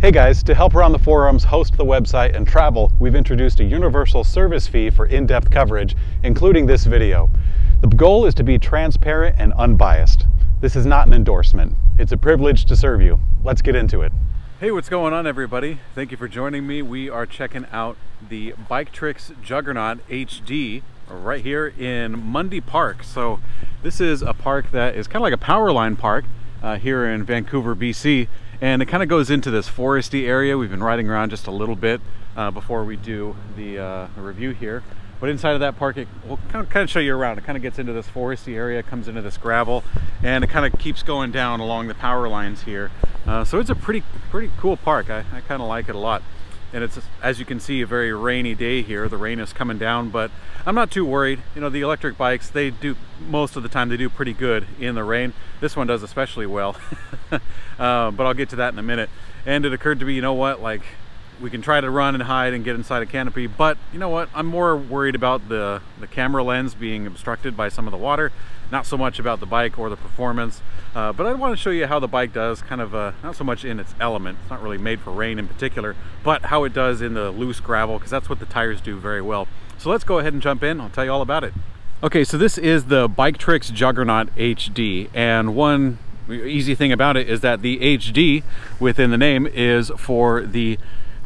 Hey guys, to help Around the Forums host the website and travel, we've introduced a universal service fee for in-depth coverage, including this video. The goal is to be transparent and unbiased. This is not an endorsement. It's a privilege to serve you. Let's get into it. Hey, what's going on everybody? Thank you for joining me. We are checking out the Biktrix Juggernaut HD right here in Mundy Park. So this is a park that is kind of like a power line park here in Vancouver, BC. And it kind of goes into this foresty area. We've been riding around just a little bit before we do the review here. But inside of that park, it will kind of show you around. It kind of gets into this foresty area, comes into this gravel, and it kind of keeps going down along the power lines here. So it's a pretty cool park. I kind of like it a lot. And it's, as you can see, a very rainy day here. The rain is coming down, but I'm not too worried. You know, the electric bikes, they do, most of the time, they do pretty good in the rain. This one does especially well, but I'll get to that in a minute. And it occurred to me, you know what, like, we can try to run and hide and get inside a canopy, but you know what, I'm more worried about the camera lens being obstructed by some of the water, not so much about the bike or the performance, but I want to show you how the bike does kind of not so much in its element. It's not really made for rain in particular, but how it does in the loose gravel, because that's what the tires do very well. So let's go ahead and jump in. I'll tell you all about it. Okay, so this is the Biktrix Juggernaut HD, and one easy thing about it is that the HD within the name is for the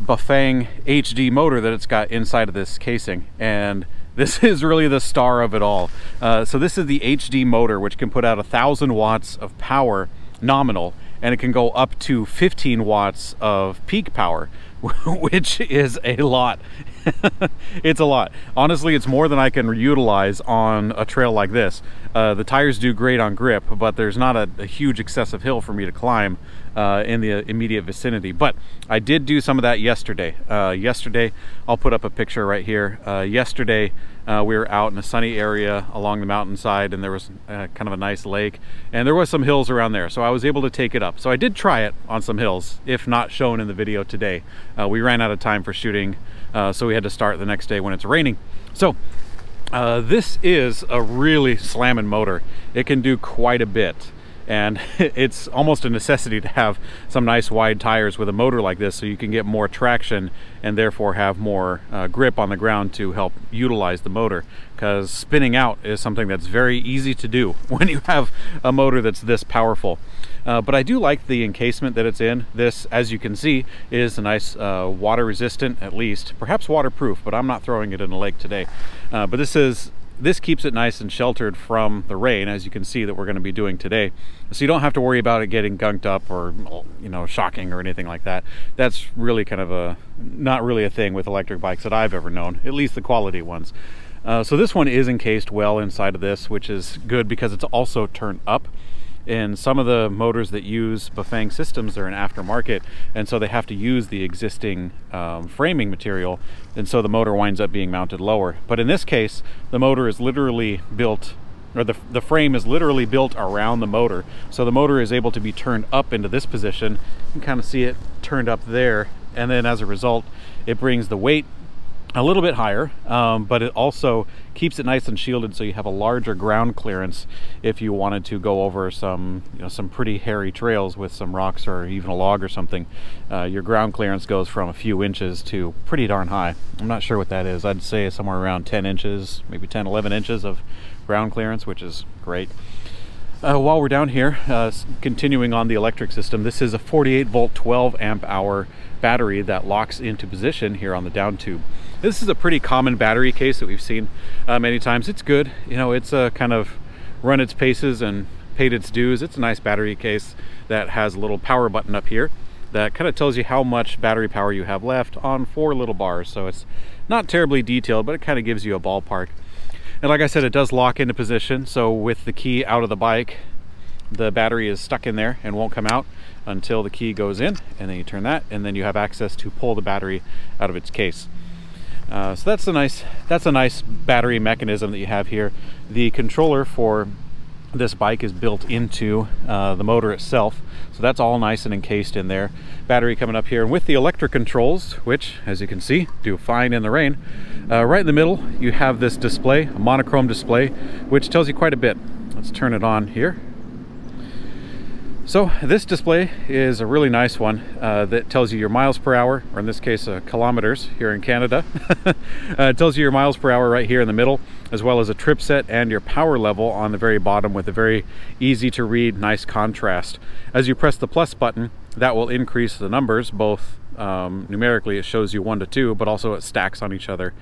Bafang HD motor that it's got inside of this casing, and this is really the star of it all. So this is the HD motor, which can put out 1,000 watts of power nominal, and it can go up to 15 watts of peak power, which is a lot. It's a lot. Honestly, it's more than I can utilize on a trail like this. The tires do great on grip, but there's not a huge excessive hill for me to climb in the immediate vicinity. But I did do some of that yesterday. I'll put up a picture right here. We were out in a sunny area along the mountainside, and there was kind of a nice lake, and there was some hills around there, so I was able to take it up. So I did try it on some hills, if not shown in the video today. We ran out of time for shooting, so we had to start the next day when it's raining. So this is a really slamming motor. It can do quite a bit, and it's almost a necessity to have some nice wide tires with a motor like this, so you can get more traction and therefore have more grip on the ground to help utilize the motor, because spinning out is something that's very easy to do when you have a motor that's this powerful. But I do like the encasement that it's in. This, as you can see, is a nice water resistant, at least, perhaps waterproof, but I'm not throwing it in a lake today. But this keeps it nice and sheltered from the rain, as you can see that we're going to be doing today. So you don't have to worry about it getting gunked up or, you know, shocking or anything like that. That's really kind of not really a thing with electric bikes that I've ever known, at least the quality ones. So this one is encased well inside of this, which is good because it's also turned up. In some of the motors that use Bafang systems, they're an aftermarket, and so they have to use the existing framing material, and so the motor winds up being mounted lower. But in this case, the motor is literally built, or the frame is literally built around the motor, so the motor is able to be turned up into this position. You can kind of see it turned up there, and then as a result, it brings the weight a little bit higher, but it also keeps it nice and shielded, so you have a larger ground clearance if you wanted to go over some, you know, some pretty hairy trails with some rocks or even a log or something. Your ground clearance goes from a few inches to pretty darn high. I'm not sure what that is. I'd say somewhere around 10 inches, maybe 10, 11 inches of ground clearance, which is great. While we're down here, continuing on the electric system, this is a 48 volt 12 amp hour battery that locks into position here on the down tube. This is a pretty common battery case that we've seen many times. It's good, you know, it's kind of run its paces and paid its dues. It's a nice battery case that has a little power button up here that kind of tells you how much battery power you have left on 4 little bars. So it's not terribly detailed, but it kind of gives you a ballpark. And like I said, it does lock into position, so with the key out of the bike, the battery is stuck in there and won't come out until the key goes in, and then you turn that, and then you have access to pull the battery out of its case. So that's a nice battery mechanism that you have here. The controller for this bike is built into the motor itself, so that's all nice and encased in there. Battery coming up here, and with the electric controls, which as you can see do fine in the rain, right in the middle you have this display, a monochrome display, which tells you quite a bit. Let's turn it on here. So this display is a really nice one that tells you your miles per hour, or in this case kilometers here in Canada. It tells you your miles per hour right here in the middle, as well as a trip set and your power level on the very bottom, with a very easy to read, nice contrast. As you press the plus button, that will increase the numbers, both numerically it shows you 1 to 2, but also it stacks on each other.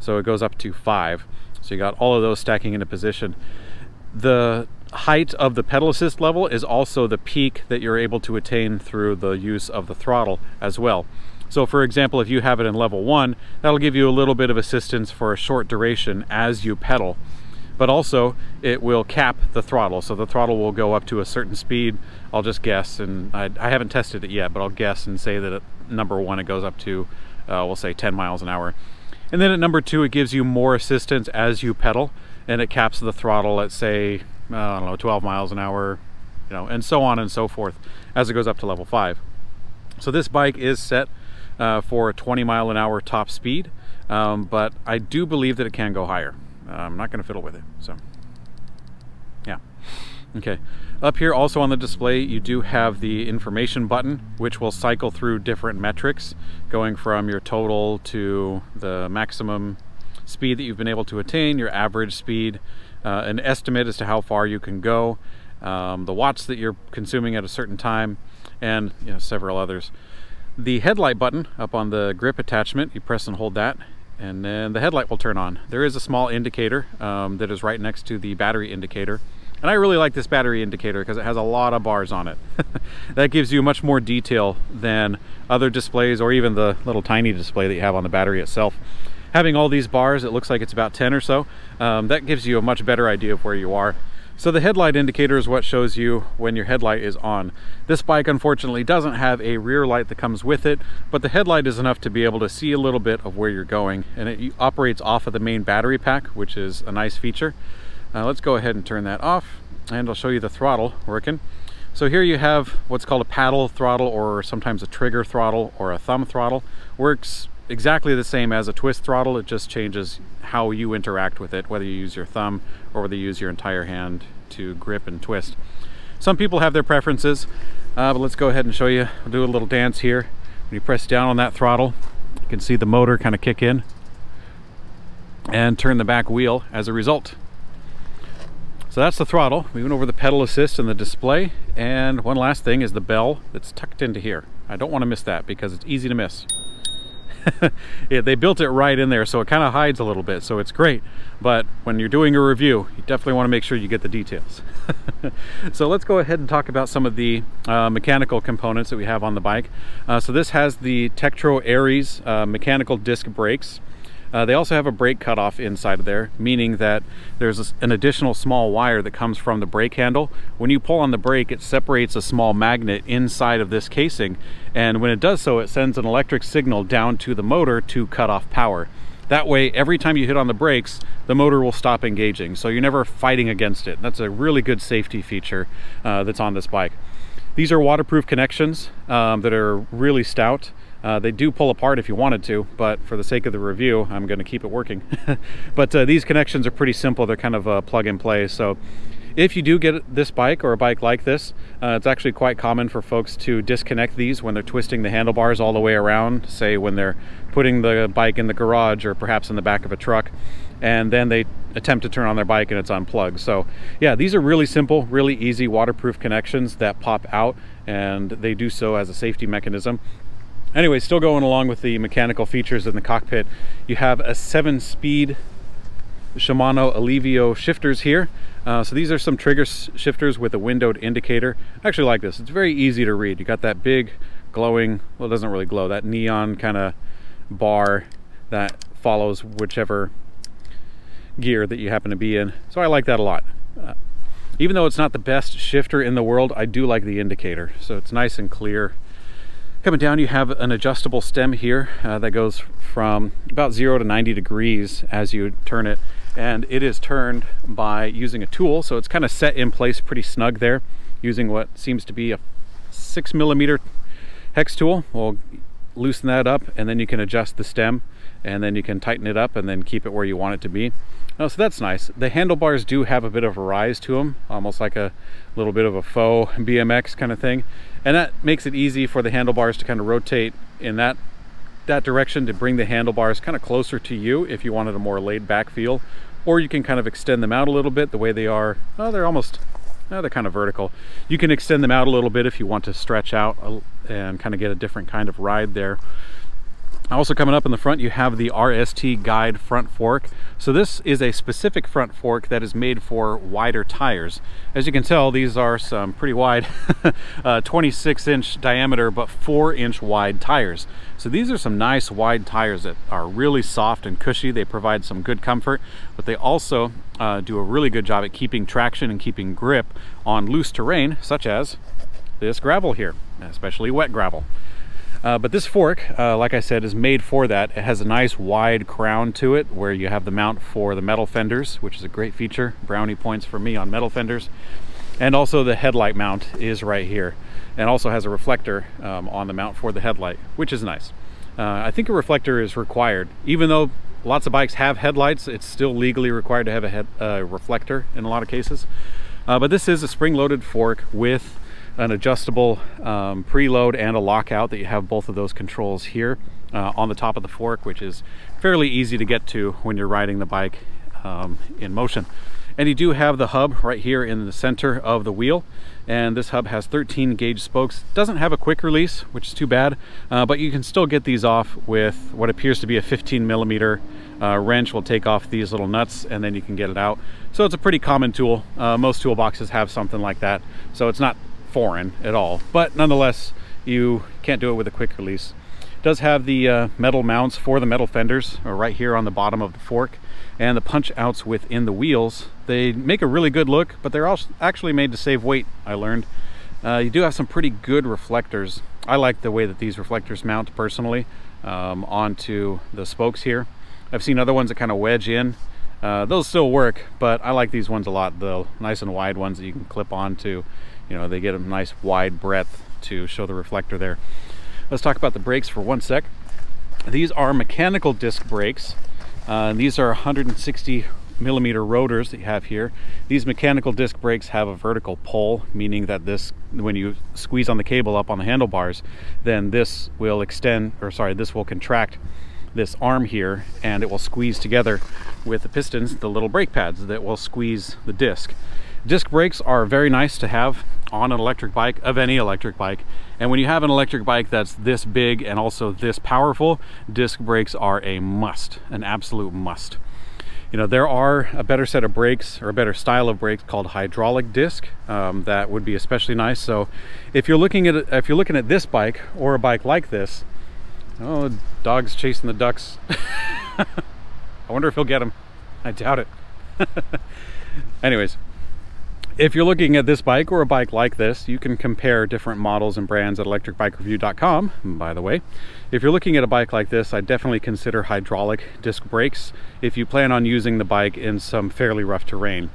So it goes up to 5. So you got all of those stacking into position. The height of the pedal assist level is also the peak that you're able to attain through the use of the throttle as well. So for example, if you have it in level 1, that'll give you a little bit of assistance for a short duration as you pedal, but also it will cap the throttle. So the throttle will go up to a certain speed. I'll just guess, and I haven't tested it yet, but I'll guess and say that at number 1 it goes up to we'll say 10 miles an hour. And then at number 2 it gives you more assistance as you pedal, and it caps the throttle at, say, I don't know, 12 miles an hour, you know, and so on and so forth as it goes up to level 5. So this bike is set for a 20 mile an hour top speed, but I do believe that it can go higher. I'm not going to fiddle with it, so yeah. Okay, up here also on the display you do have the information button, which will cycle through different metrics, going from your total to the maximum speed that you've been able to attain, your average speed, an estimate as to how far you can go, the watts that you're consuming at a certain time, and, you know, several others. The headlight button up on the grip attachment, you press and hold that, and then the headlight will turn on. There is a small indicator that is right next to the battery indicator, and I really like this battery indicator because it has a lot of bars on it. That gives you much more detail than other displays, or even the little tiny display that you have on the battery itself. Having all these bars, it looks like it's about 10 or so. That gives you a much better idea of where you are. So the headlight indicator is what shows you when your headlight is on. This bike unfortunately doesn't have a rear light that comes with it, but the headlight is enough to be able to see a little bit of where you're going, and it operates off of the main battery pack, which is a nice feature. Let's go ahead and turn that off, and I'll show you the throttle working. So here you have what's called a paddle throttle, or sometimes a trigger throttle, or a thumb throttle. Works exactly the same as a twist throttle, it just changes how you interact with it, whether you use your thumb or whether you use your entire hand to grip and twist. Some people have their preferences, but let's go ahead and show you. We'll do a little dance here. When you press down on that throttle, you can see the motor kind of kick in and turn the back wheel as a result. So that's the throttle. We went over the pedal assist and the display, and one last thing is the bell that's tucked into here. I don't want to miss that because it's easy to miss. Yeah, they built it right in there, so it kind of hides a little bit, so it's great, but when you're doing a review you definitely want to make sure you get the details. So let's go ahead and talk about some of the mechanical components that we have on the bike. So this has the Tektro Aries mechanical disc brakes. They also have a brake cutoff inside of there, meaning that there's an additional small wire that comes from the brake handle. When you pull on the brake, it separates a small magnet inside of this casing, and when it does so, it sends an electric signal down to the motor to cut off power. That way, every time you hit on the brakes, the motor will stop engaging, so you're never fighting against it. That's a really good safety feature that's on this bike. These are waterproof connections that are really stout. They do pull apart if you wanted to, but for the sake of the review, I'm going to keep it working. But these connections are pretty simple. They're kind of plug and play. So if you do get this bike or a bike like this, it's actually quite common for folks to disconnect these when they're twisting the handlebars all the way around, say when they're putting the bike in the garage or perhaps in the back of a truck, and then they attempt to turn on their bike and it's unplugged. So yeah, these are really simple, really easy waterproof connections that pop out, and they do so as a safety mechanism. Anyway, still going along with the mechanical features in the cockpit, you have a 7-speed Shimano Alivio shifters here. So these are some trigger shifters with a windowed indicator. I actually like this. It's very easy to read. You got that big glowing, well, it doesn't really glow, that neon kind of bar that follows whichever gear that you happen to be in. So I like that a lot. Even though it's not the best shifter in the world, I do like the indicator. So it's nice and clear. Coming down, you have an adjustable stem here that goes from about 0 to 90 degrees as you turn it, and it is turned by using a tool, so it's kind of set in place pretty snug there, using what seems to be a 6mm hex tool. We'll loosen that up, and then you can adjust the stem, and then you can tighten it up and then keep it where you want it to be. No, so that's nice. The handlebars do have a bit of a rise to them, almost like a little bit of a faux BMX kind of thing. And that makes it easy for the handlebars to kind of rotate in that direction to bring the handlebars kind of closer to you if you wanted a more laid back feel. Or you can kind of extend them out a little bit the way they are. Oh, they're almost, oh, they're kind of vertical. You can extend them out a little bit if you want to stretch out and kind of get a different kind of ride there. Also coming up in the front, you have the RST Guide front fork. So this is a specific front fork that is made for wider tires. As you can tell, these are some pretty wide 26-inch diameter, but 4-inch wide tires. So these are some nice wide tires that are really soft and cushy. They provide some good comfort, but they also do a really good job at keeping traction and keeping grip on loose terrain, such as this gravel here, especially wet gravel. But this fork, like I said, is made for that. It has a nice wide crown to it where you have the mount for the metal fenders, which is a great feature. Brownie points for me on metal fenders. And also the headlight mount is right here. And also has a reflector on the mount for the headlight, which is nice. I think a reflector is required. Even though lots of bikes have headlights, it's still legally required to have a reflector in a lot of cases. But this is a spring-loaded fork with an adjustable preload and a lockout that you have both of those controls here on the top of the fork, which is fairly easy to get to when you're riding the bike in motion. And you do have the hub right here in the center of the wheel, and this hub has 13 gauge spokes. Doesn't have a quick release, which is too bad, but you can still get these off with what appears to be a 15mm wrench. Will take off these little nuts and then you can get it out. So it's a pretty common tool. Most toolboxes have something like that, so it's not foreign at all, but nonetheless you can't do it with a quick release. It does have the metal mounts for the metal fenders right here on the bottom of the fork, and the punch outs within the wheels. They make a really good look, but they're also actually made to save weight, I learned. You do have some pretty good reflectors. I like the way that these reflectors mount personally onto the spokes here. I've seen other ones that kind of wedge in. Those still work, but I like these ones a lot. The nice and wide ones that you can clip onto. You know, they get a nice wide breadth to show the reflector there. Let's talk about the brakes for one sec. These are mechanical disc brakes. And these are 160mm rotors that you have here. These mechanical disc brakes have a vertical pull, meaning that this, when you squeeze on the cable up on the handlebars, then this will extend, or sorry, this will contract this arm here, and it will squeeze together with the pistons, the little brake pads that will squeeze the disc. Disc brakes are very nice to have on an electric bike, of any electric bike. And when you have an electric bike that's this big and also this powerful, disc brakes are a must, an absolute must. You know, there are a better set of brakes, or a better style of brakes, called hydraulic disc that would be especially nice. So if you're looking at this bike or a bike like this, oh, the dog's chasing the ducks. I wonder if he'll get him. I doubt it. Anyways. If you're looking at this bike or a bike like this, you can compare different models and brands at electricbikereview.com, by the way. If you're looking at a bike like this, I definitely consider hydraulic disc brakes if you plan on using the bike in some fairly rough terrain.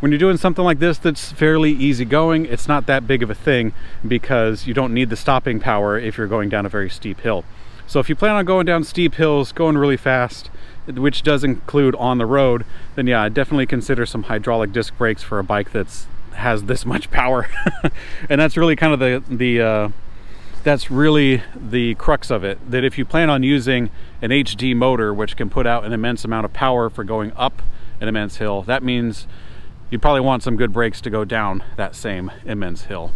When you're doing something like this that's fairly easygoing, it's not that big of a thing because you don't need the stopping power if you're going down a very steep hill. So if you plan on going down steep hills, going really fast, which does include on the road, then yeah, I definitely consider some hydraulic disc brakes for a bike that's has this much power. And that's really kind of the crux of it, that if you plan on using an HD motor, which can put out an immense amount of power for going up an immense hill, that means you probably want some good brakes to go down that same immense hill.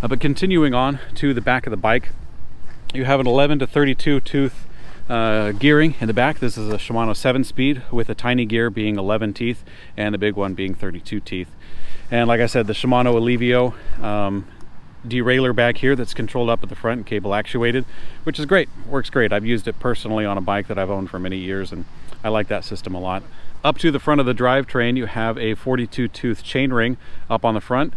But continuing on to the back of the bike, you have an 11 to 32 tooth gearing in the back. This is a Shimano 7-speed with a tiny gear being 11 teeth and the big one being 32 teeth. And like I said, the Shimano Alivio derailleur back here that's controlled up at the front and cable actuated, which is great. Works great. I've used it personally on a bike that I've owned for many years, and I like that system a lot. Up to the front of the drivetrain, you have a 42-tooth chainring up on the front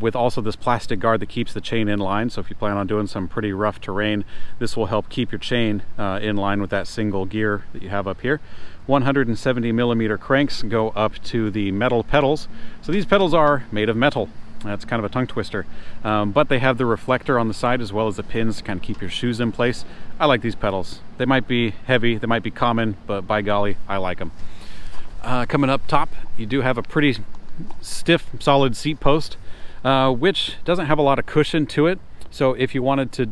with also this plastic guard that keeps the chain in line. So if you plan on doing some pretty rough terrain, this will help keep your chain in line with that single gear that you have up here. 170mm cranks go up to the metal pedals. So these pedals are made of metal. That's kind of a tongue twister, but they have the reflector on the side as well as the pins to kind of keep your shoes in place. I like these pedals. They might be heavy, they might be common, but by golly, I like them. coming up top, you do have a pretty stiff, solid seat post, which doesn't have a lot of cushion to it. So if you wanted to,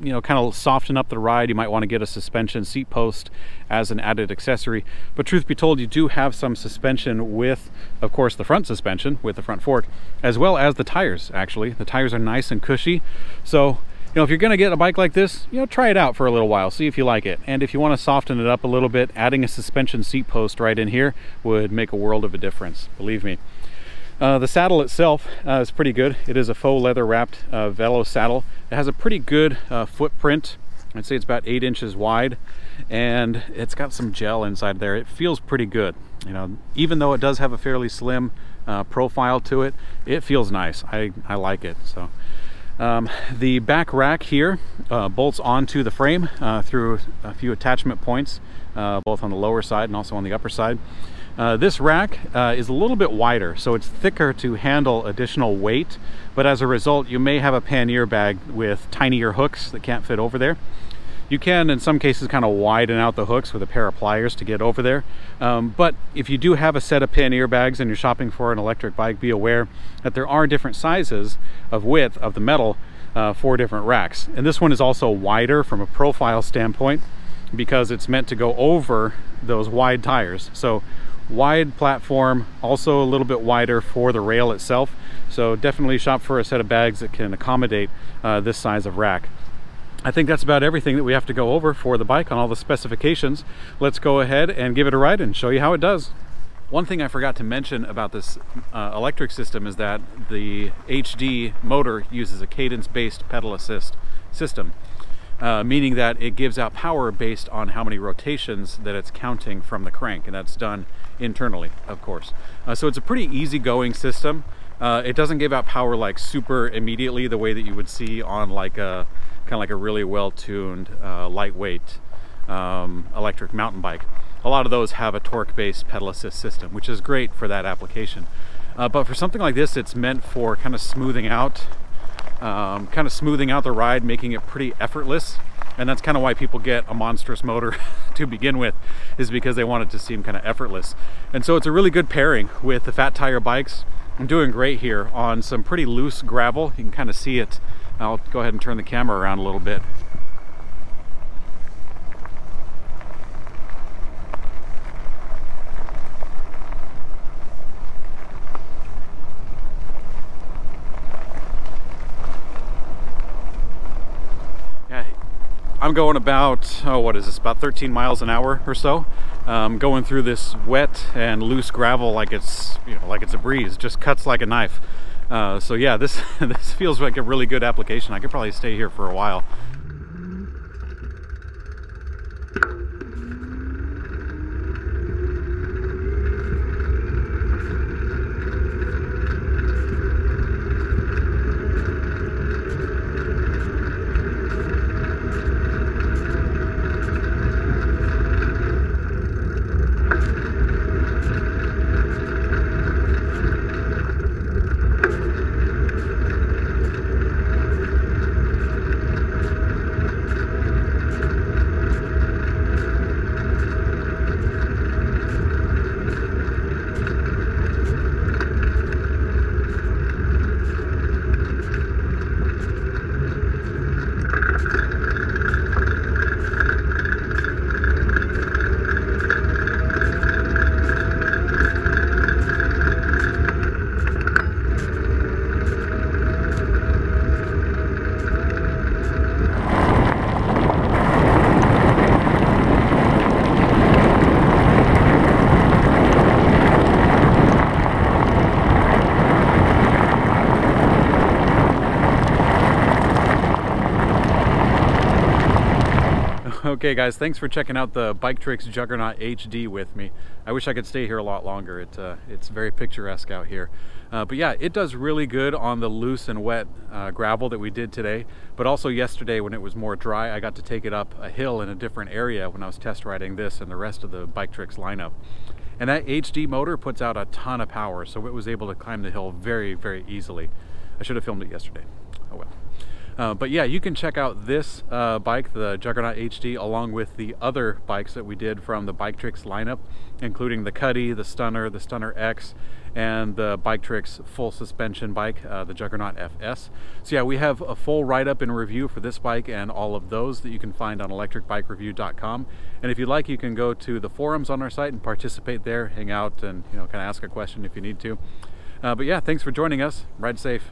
you know, kind of soften up the ride, you might want to get a suspension seat post as an added accessory. But truth be told, you do have some suspension with, of course, the front suspension with the front fork, as well as the tires. Actually, the tires are nice and cushy. So, you know, if you're going to get a bike like this, you know, try it out for a little while, see if you like it. And if you want to soften it up a little bit, adding a suspension seat post right in here would make a world of a difference, believe me. The saddle itself is pretty good. It is a faux leather wrapped Velo saddle. It has a pretty good footprint. I'd say it's about 8 inches wide, and it's got some gel inside there. It feels pretty good. You know, even though it does have a fairly slim profile to it, it feels nice. I like it. So the back rack here bolts onto the frame through a few attachment points, both on the lower side and also on the upper side. This rack is a little bit wider, so it's thicker to handle additional weight, but as a result, you may have a pannier bag with tinier hooks that can't fit over there. You can, in some cases, kind of widen out the hooks with a pair of pliers to get over there. But if you do have a set of pannier bags and you're shopping for an electric bike, be aware that there are different sizes of width of the metal for different racks. And this one is also wider from a profile standpoint because it's meant to go over those wide tires. So wide platform, also a little bit wider for the rail itself. So definitely shop for a set of bags that can accommodate this size of rack. I think that's about everything that we have to go over for the bike on all the specifications. Let's go ahead and give it a ride and show you how it does. One thing I forgot to mention about this electric system is that the HD motor uses a cadence-based pedal assist system. Meaning that it gives out power based on how many rotations that it's counting from the crank, and that's done internally, of course. So it's a pretty easygoing system. It doesn't give out power like super immediately the way that you would see on like a kind of like a really well-tuned lightweight electric mountain bike. A lot of those have a torque-based pedal assist system, which is great for that application. But for something like this, it's meant for kind of smoothing out the ride, making it pretty effortless. And that's kind of why people get a monstrous motor to begin with, is because they want it to seem kind of effortless. And so it's a really good pairing with the fat tire bikes. I'm doing great here on some pretty loose gravel. You can kind of see it. I'll go ahead and turn the camera around a little bit. I'm going about, oh, what is this, about 13 miles an hour or so, going through this wet and loose gravel like it's, you know, like it's a breeze. Just cuts like a knife. So yeah, this feels like a really good application. I could probably stay here for a while. Okay guys, thanks for checking out the Biktrix Juggernaut HD with me. I wish I could stay here a lot longer. It's very picturesque out here. But yeah, it does really good on the loose and wet gravel that we did today. But also yesterday when it was more dry, I got to take it up a hill in a different area when I was test riding this and the rest of the Biktrix lineup. And that HD motor puts out a ton of power, so it was able to climb the hill very, very easily. I should have filmed it yesterday. Oh well. But yeah, you can check out this bike, the Juggernaut HD, along with the other bikes that we did from the Biktrix lineup, including the Cudi, the Stunner X, and the Biktrix full suspension bike, the Juggernaut FS. So yeah, we have a full write-up and review for this bike and all of those that you can find on electricbikereview.com. And if you'd like, you can go to the forums on our site and participate there, hang out and, you know, kind of ask a question if you need to. But yeah, thanks for joining us. Ride safe.